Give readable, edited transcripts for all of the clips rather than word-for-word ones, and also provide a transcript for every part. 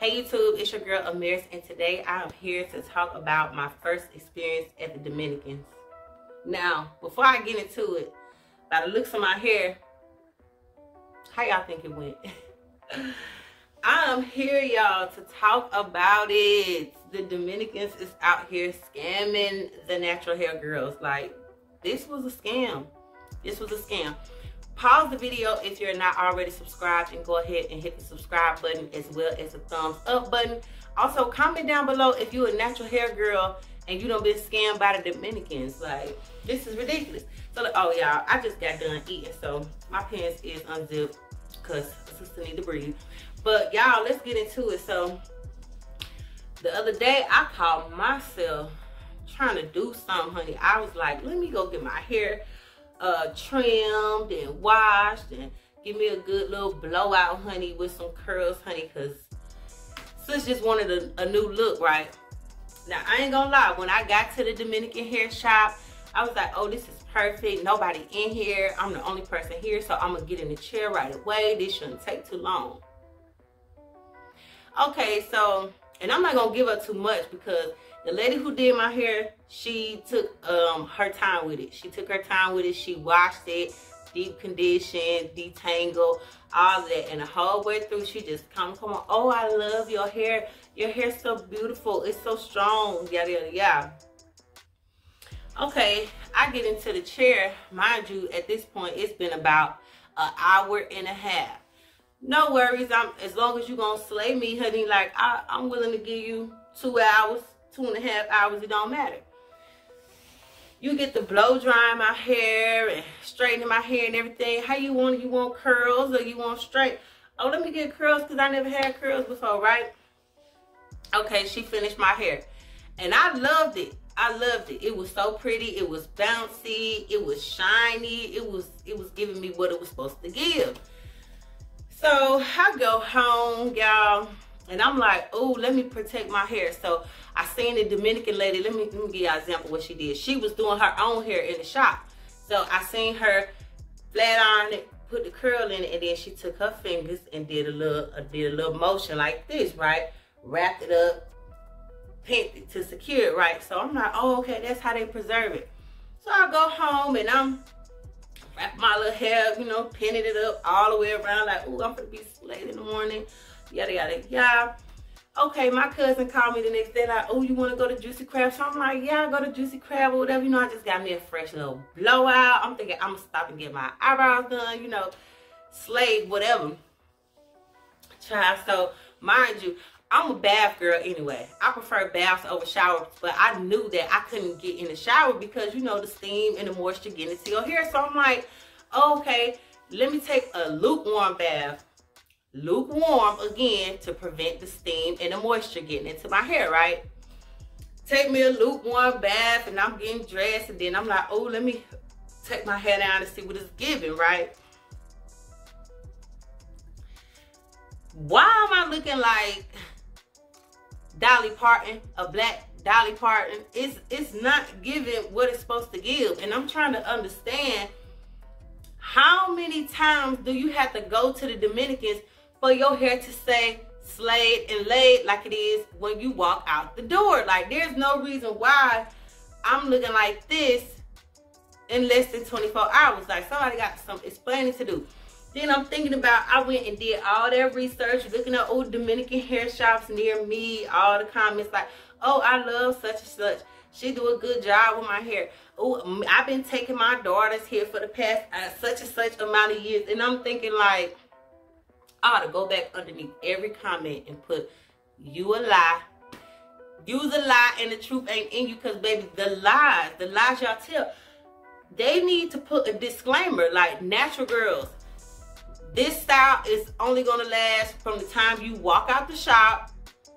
Hey YouTube, it's your girl Amaris, and today I am here to talk about my first experience at the Dominicans. Now, before I get into it, by the looks of my hair, how y'all think it went? I am here, y'all, to talk about it. The Dominicans is out here scamming the natural hair girls. Like, this was a scam. This was a scam. Pause the video if you're not already subscribed and go ahead and hit the subscribe button as well as the thumbs up button. Also, comment down below if you're a natural hair girl and you done been scammed by the Dominicans. Like, this is ridiculous. So, oh, y'all, I just got done eating, so my pants is unzipped because sister need to breathe. But, y'all, let's get into it. So, the other day, I caught myself trying to do something, honey. I was like, let me go get my hair trimmed and washed and give me a good little blowout, honey, with some curls, honey, because sis just wanted a new look, right? Now, I ain't gonna lie, when I got to the Dominican hair shop, I was like, oh, this is perfect. Nobody in here. I'm the only person here, so I'm gonna get in the chair right away. This shouldn't take too long. Okay, so, and I'm not gonna give up too much because the lady who did my hair, she took her time with it. She took her time with it. She washed it, deep condition, detangle, all that. And the whole way through, she just come on. Oh, I love your hair. Your hair's so beautiful. It's so strong. Yada, yada, yada. Okay, I get into the chair. Mind you, at this point, it's been about an hour and a half. No worries. As long as you're going to slay me, honey, like I'm willing to give you 2 hours. 2.5 hours, it don't matter. You get the blow drying my hair and straightening my hair and everything. How you want it? You want curls or you want straight? Oh, let me get curls because I never had curls before, right? Okay, she finished my hair. And I loved it. I loved it. It was so pretty. It was bouncy. It was shiny. It was giving me what it was supposed to give. So I go home, y'all. And I'm like, oh, let me protect my hair. So I seen the Dominican lady. Let me give y'all an example of what she did. She was doing her own hair in the shop. So I seen her flat iron it, put the curl in it, and then she took her fingers and did a little motion like this, right? Wrapped it up, pinned it to secure it, right? So I'm like, oh, okay, that's how they preserve it. So I go home and I'm wrapping my little hair, you know, pinning it up all the way around. Like, oh, I'm gonna be late in the morning. Yada, yada, yada. Okay, my cousin called me the next day, like, oh, you want to go to Juicy Crab? So I'm like, yeah, I'll go to Juicy Crab or whatever. You know, I just got me a fresh little blowout. I'm thinking I'm going to stop and get my eyebrows done, you know, slave, whatever. Child, so mind you, I'm a bath girl anyway. I prefer baths over showers, but I knew that I couldn't get in the shower because, you know, the steam and the moisture getting into your hair. So I'm like, okay, let me take a lukewarm bath. Lukewarm again to prevent the steam and the moisture getting into my hair, right? Take me a lukewarm bath and I'm getting dressed, and then I'm like, oh, let me take my hair down and see what it's giving, right? Why am I looking like Dolly Parton, a black Dolly Parton? It's not giving what it's supposed to give, and I'm trying to understand how many times do you have to go to the Dominicans for your hair to say slayed and laid like it is when you walk out the door? Like, there's no reason why I'm looking like this in less than 24 hours. Like, somebody got some explaining to do. Then I'm thinking about, I went and did all that research, looking at old Dominican hair shops near me, all the comments like, oh, I love such and such. She do a good job with my hair. Oh, I've been taking my daughters here for the past such and such amount of years. And I'm thinking like, I ought to go back underneath every comment and put, you a lie. You's a lie and the truth ain't in you, because baby, the lies y'all tell, they need to put a disclaimer like, natural girls, this style is only going to last from the time you walk out the shop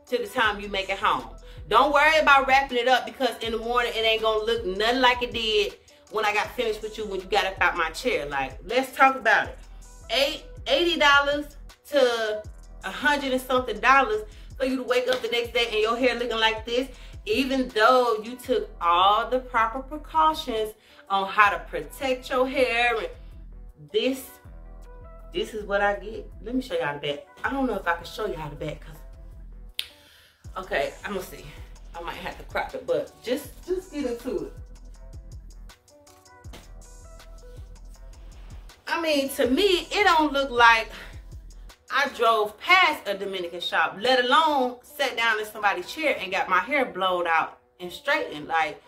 to the time you make it home. Don't worry about wrapping it up because in the morning it ain't gonna look nothing like it did when I got finished with you when you got up out my chair. Like, let's talk about it. $80 to $100 and something for you to wake up the next day and your hair looking like this, even though you took all the proper precautions on how to protect your hair. And this is what I get. Let me show y'all the back. I don't know if I can show y'all the back because Okay, I'm gonna see. I might have to crop it, but just get into it. I mean, to me, it don't look like I drove past a Dominican shop, let alone sat down in somebody's chair and got my hair blown out and straightened. Like,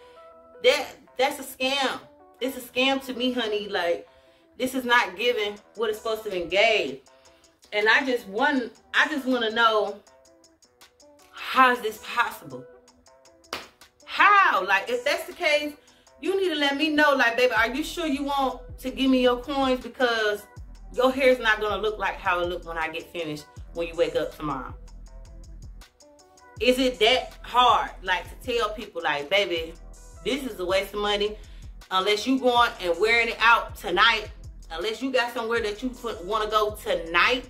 that's a scam. It's a scam to me, honey. Like, this is not giving what it's supposed to engage. And I just want to know, how is this possible? How? Like, if that's the case, you need to let me know. Like, baby, are you sure you want to give me your coins? Because your hair is not gonna look like how it looked when I get finished when you wake up tomorrow. Is it that hard, like, to tell people, like, baby, this is a waste of money, unless you going and wearing it out tonight, unless you got somewhere that you wanna go tonight,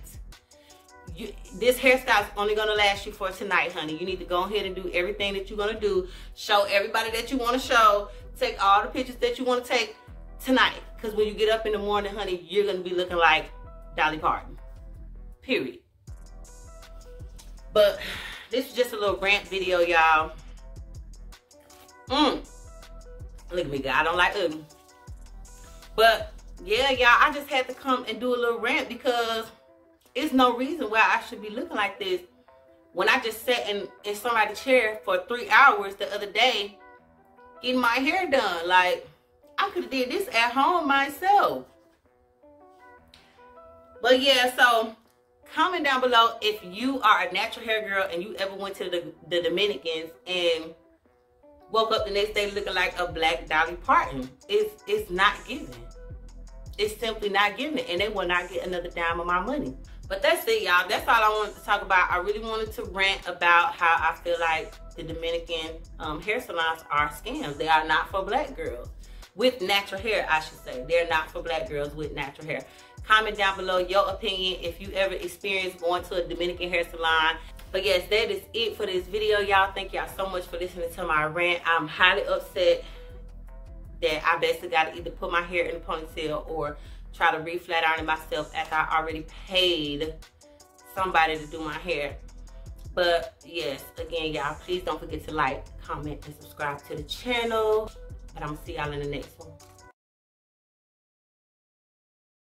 this hairstyle is only gonna last you for tonight, honey. You need to go ahead and do everything that you're gonna do, show everybody that you wanna show, take all the pictures that you wanna take tonight. Because when you get up in the morning, honey, you're going to be looking like Dolly Parton. Period. But this is just a little rant video, y'all. Look at me, God. I don't like ugly. But, yeah, y'all, I just had to come and do a little rant because there's no reason why I should be looking like this when I just sat in somebody's chair for 3 hours the other day getting my hair done. Like, I could have did this at home myself. But yeah, so comment down below if you are a natural hair girl and you ever went to the Dominicans and woke up the next day looking like a black Dolly Parton. It's not giving. It's simply not giving, and they will not get another dime of my money. But that's it, y'all. That's all I wanted to talk about. I really wanted to rant about how I feel like the Dominican hair salons are scams. They are not for black girls. With natural hair, I should say. They're not for black girls with natural hair. Comment down below your opinion if you ever experienced going to a Dominican hair salon. But yes, that is it for this video, y'all. Thank y'all so much for listening to my rant. I'm highly upset that I basically got to either put my hair in a ponytail or try to re-flat iron it myself after I already paid somebody to do my hair. But yes, again, y'all, please don't forget to like, comment, and subscribe to the channel. But I'm gonna see y'all in the next one.